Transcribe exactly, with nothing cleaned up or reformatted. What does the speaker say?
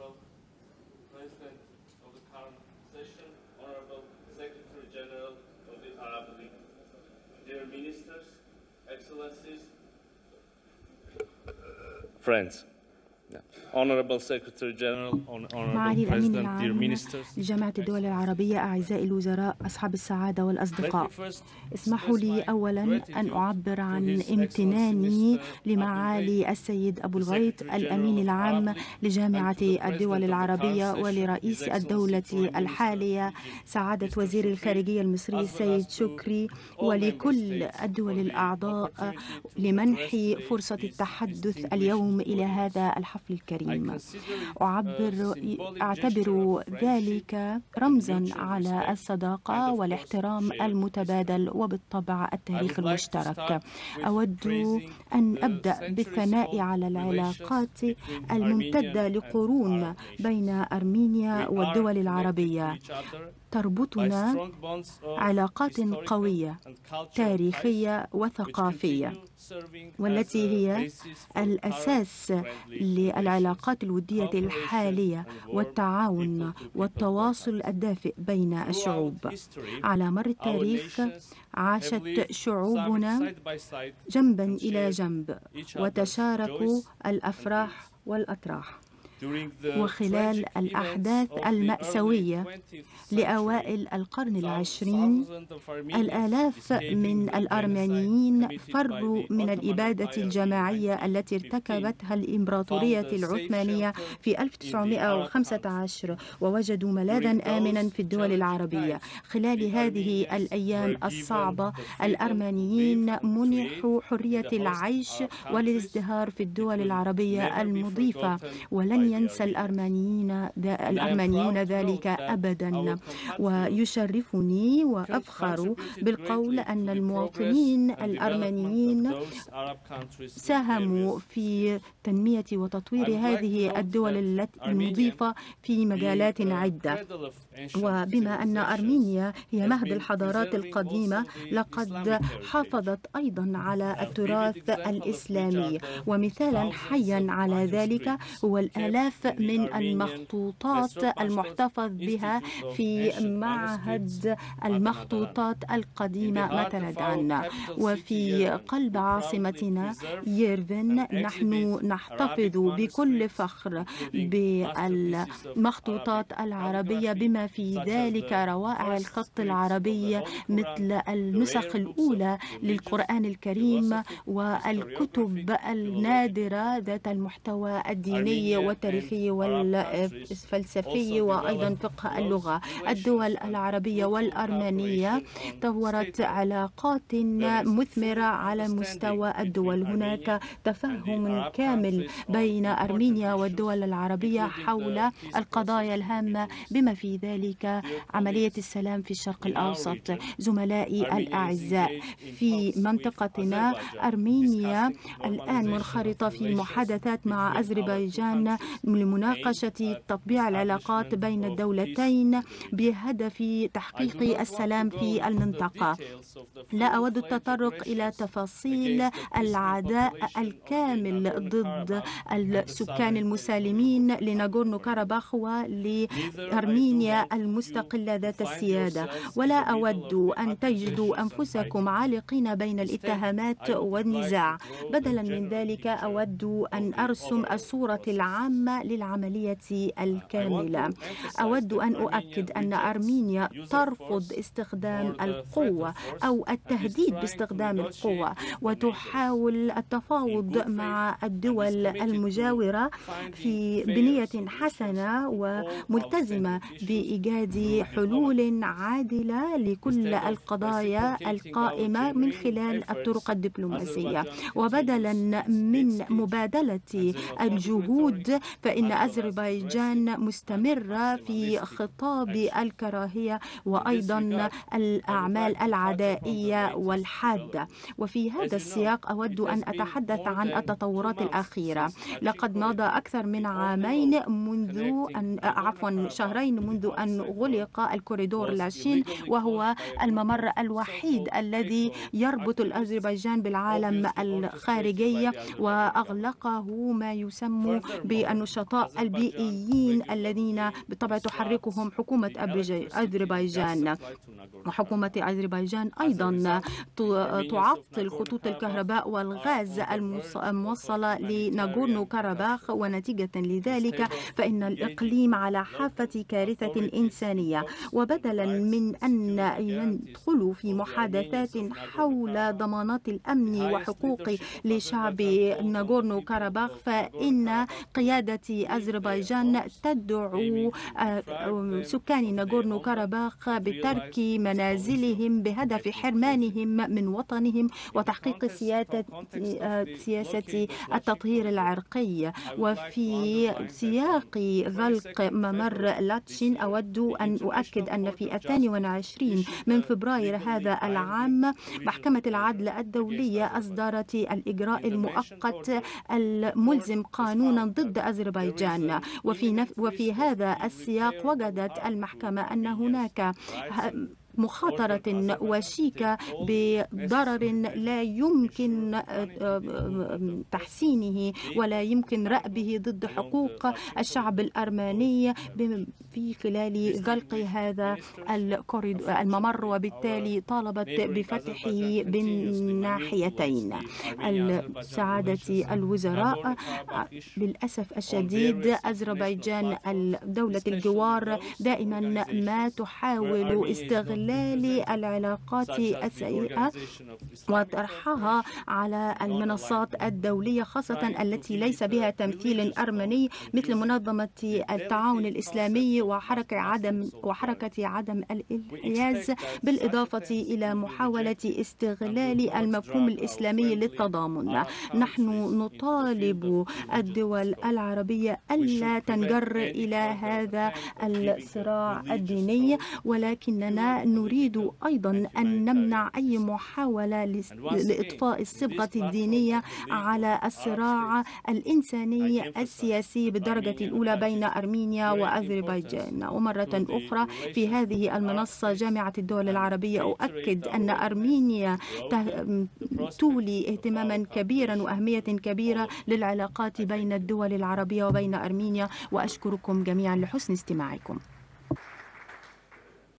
Honorable President of the current session, Honorable Secretary General of the Arab League, dear ministers, excellencies, friends. معالي الأمين العام لجامعة الدول العربية، أعزائي الوزراء، أصحاب السعادة والأصدقاء، اسمحوا لي أولاً أن أعبر عن امتناني لمعالي السيد أبو الغيط الأمين العام لجامعة الدول العربية ولرئيس الدولة الحالية سعادة وزير الخارجية المصري السيد شكري ولكل الدول الأعضاء لمنح فرصة التحدث اليوم إلى هذا الحفل الكريم. أعبر أعتبر ذلك رمزا على الصداقة والاحترام المتبادل وبالطبع التاريخ المشترك. أود أن أبدأ بالثناء على العلاقات الممتدة لقرون بين أرمينيا والدول العربية. تربطنا علاقات قوية تاريخية وثقافية، والتي هي الأساس للعلاقات الودية الحالية والتعاون والتواصل الدافئ بين الشعوب. على مر التاريخ عاشت شعوبنا جنبا إلى جنب وتشاركوا الأفراح والأتراح. وخلال الأحداث المأساوية لأوائل القرن العشرين، الآلاف من الأرمنيين فروا من الإبادة الجماعية التي ارتكبتها الإمبراطورية العثمانية في ألف وتسعمئة وخمسة عشر ووجدوا ملاذا آمنا في الدول العربية. خلال هذه الأيام الصعبة، الأرمنيين منحوا حرية العيش والازدهار في الدول العربية المضيفة، ولن ينسى الأرمنيين الأرمنيون ذلك أبدا. ويشرفني وأفخر بالقول أن المواطنين الأرمنيين ساهموا في تنمية وتطوير هذه الدول المضيفة في مجالات عدة. وبما أن أرمينيا هي مهد الحضارات القديمة، لقد حافظت أيضا على التراث الإسلامي، ومثالا حيا على ذلك هو آلاف من المخطوطات المحتفظ بها في معهد المخطوطات القديمة متردان. وفي قلب عاصمتنا ييرفن نحن نحتفظ بكل فخر بالمخطوطات العربية، بما في ذلك روائع الخط العربي مثل النسخ الأولى للقرآن الكريم والكتب النادرة ذات المحتوى الديني والتاريخي والفلسفي وأيضا فقه اللغة. الدول العربية والأرمنية طورت علاقات مثمرة على مستوى الدول. هناك تفاهم كامل بين أرمينيا والدول العربية حول القضايا الهامة، بما في ذلك عملية السلام في الشرق الأوسط. زملائي الأعزاء، في منطقتنا أرمينيا الآن منخرطة في محادثات مع أذربيجان لمناقشة تطبيع العلاقات بين الدولتين بهدف تحقيق السلام في المنطقة. لا أود التطرق إلى تفاصيل العداء الكامل ضد السكان المسالمين لناغورنو كاراباخ ولأرمينيا المستقلة ذات السيادة، ولا أود أن تجدوا أنفسكم عالقين بين الاتهامات والنزاع. بدلا من ذلك، أود أن أرسم الصورة العامة للعملية الكاملة. أود أن أؤكد أن أرمينيا ترفض استخدام القوة أو التهديد باستخدام القوة، وتحاول التفاوض مع الدول المجاورة في بنية حسنة وملتزمة بإيجاد حلول عادلة لكل القضايا القائمة من خلال الطرق الدبلوماسية. وبدلا من مبادلة الجهود، فإن أذربيجان مستمرة في خطاب الكراهية وأيضا الأعمال العدائية والحادة. وفي هذا السياق أود أن أتحدث عن التطورات الأخيرة. لقد مضى أكثر من عامين منذ أن عفوا شهرين منذ أن غلق الكوريدور لاشين، وهو الممر الوحيد الذي يربط الأذربيجان بالعالم الخارجي، وأغلقه ما يسمى بأن والنشطاء البيئيين الذين بالطبع تحركهم حكومة أذربيجان. وحكومة أذربيجان أيضا تعطل خطوط الكهرباء والغاز الموصلة لناغورنو كاراباخ، ونتيجة لذلك فإن الإقليم على حافة كارثة إنسانية. وبدلا من أن يدخلوا في محادثات حول ضمانات الأمن وحقوق لشعب ناغورنو كاراباخ، فإن قيادة أذربيجان تدعو سكان ناغورنو كاراباخ بترك منازلهم بهدف حرمانهم من وطنهم وتحقيق سياسة التطهير العرقي. وفي سياق غلق ممر لاتشين أود أن أؤكد أن في الثاني والعشرين من فبراير هذا العام محكمة العدل الدولية أصدرت الإجراء المؤقت الملزم قانونا ضد أذربيجان. وفي نف... وفي هذا السياق وجدت المحكمة أن هناك مخاطرة وشيكة بضرر لا يمكن تحسينه ولا يمكن رأبه ضد حقوق الشعب الأرماني في خلال غلق هذا الممر، وبالتالي طالبت بفتحه بالناحيتين. سعادة الوزراء، للأسف الشديد أذربيجان دولة الجوار دائما ما تحاول استغلال العلاقات السيئة وطرحها على المنصات الدولية، خاصة التي ليس بها تمثيل أرمني مثل منظمة التعاون الإسلامي وحركة عدم وحركة عدم الانحياز، بالإضافة إلى محاولة استغلال المفهوم الإسلامي للتضامن. نحن نطالب الدول العربية ألا تنجر إلى هذا الصراع الديني، ولكننا نريد أيضا أن نمنع أي محاولة لإطفاء الصبغة الدينية على الصراع الإنساني السياسي بالدرجة الأولى بين أرمينيا وأذربيجان. ومرة أخرى في هذه المنصة جامعة الدول العربية أؤكد أن أرمينيا تولي اهتماما كبيرا وأهمية كبيرة للعلاقات بين الدول العربية وبين أرمينيا، وأشكركم جميعا لحسن استماعكم.